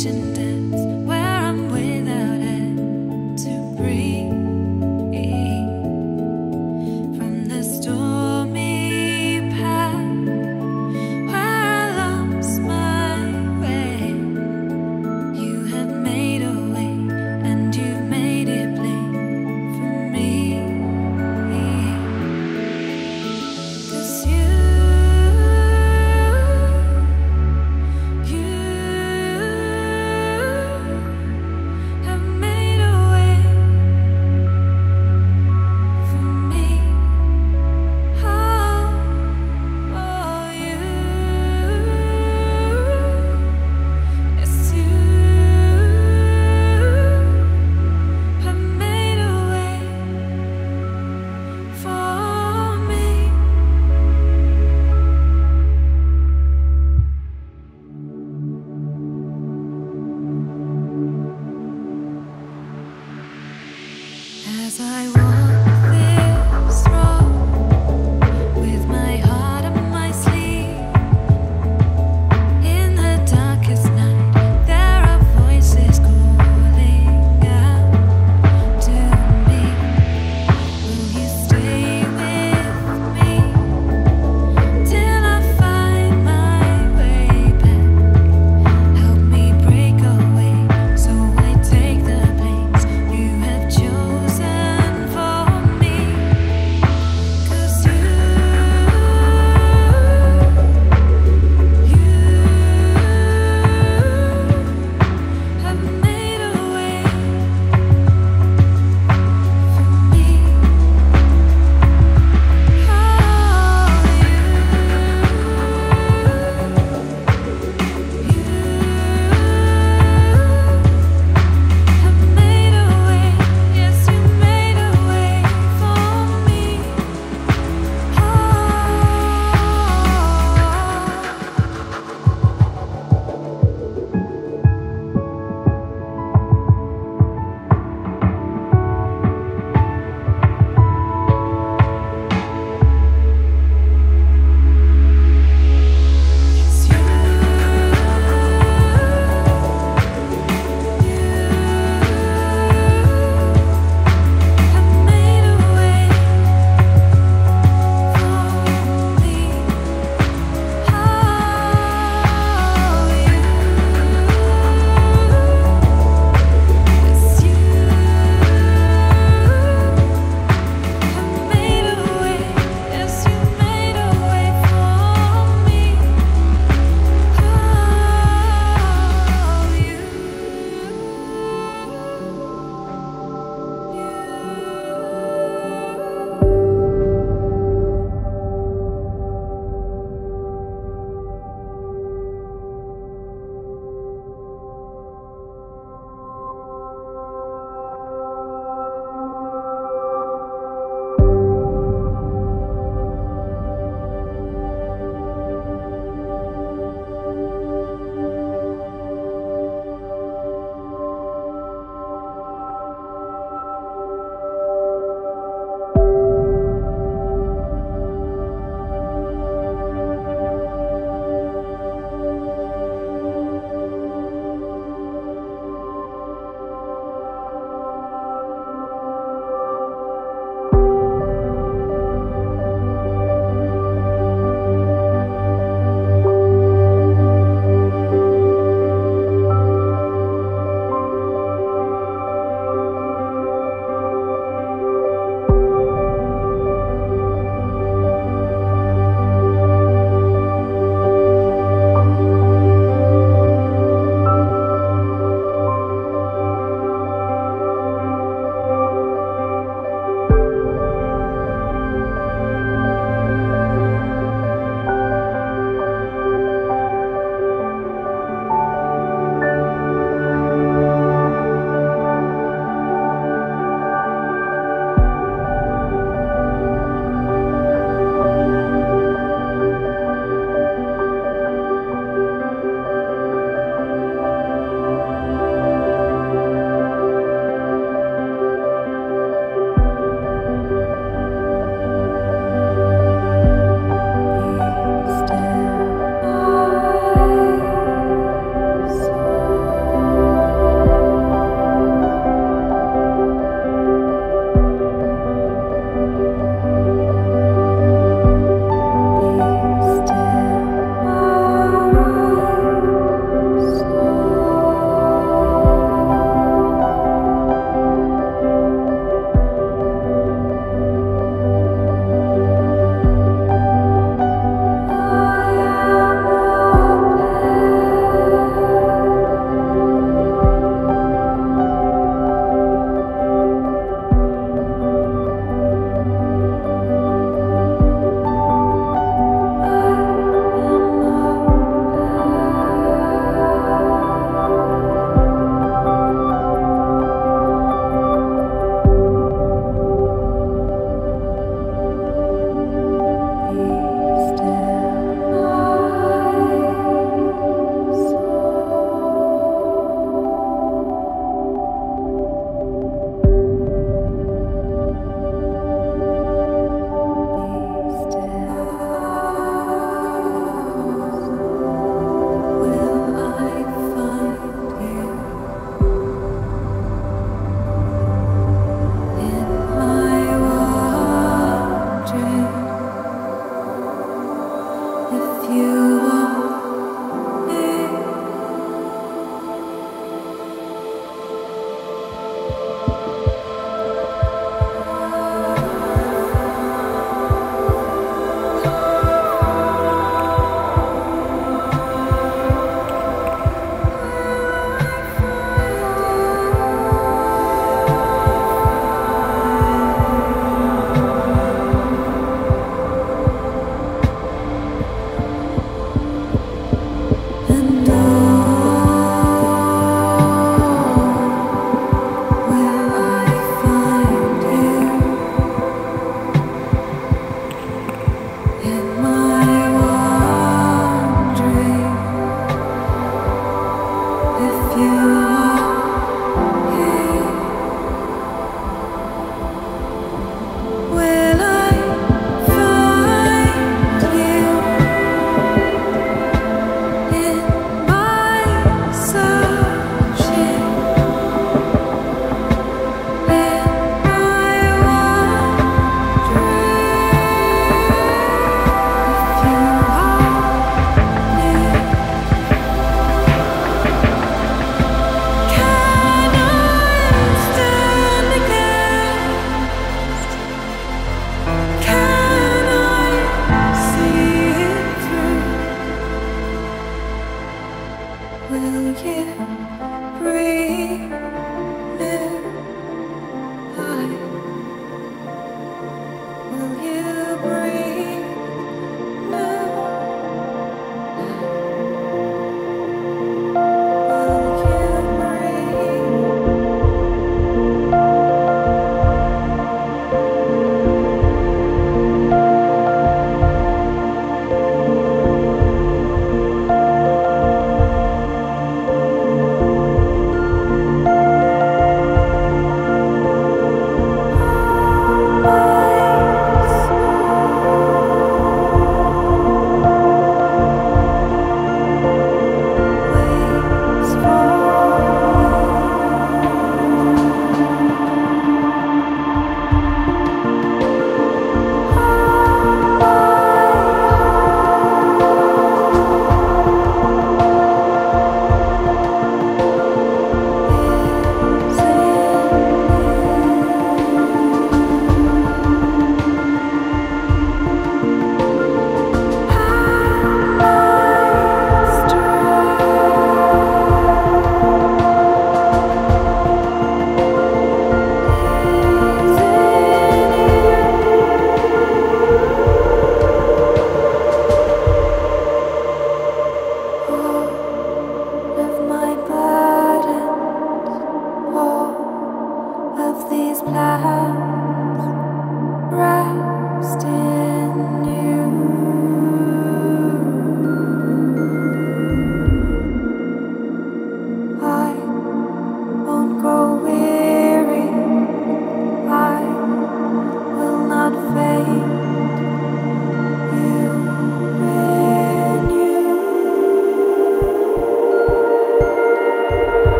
ocean depths where I'm without air to breathe, from the stormy path where I lost my way. You have made a way, and you've made it plain for me, 'cause you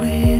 Wait.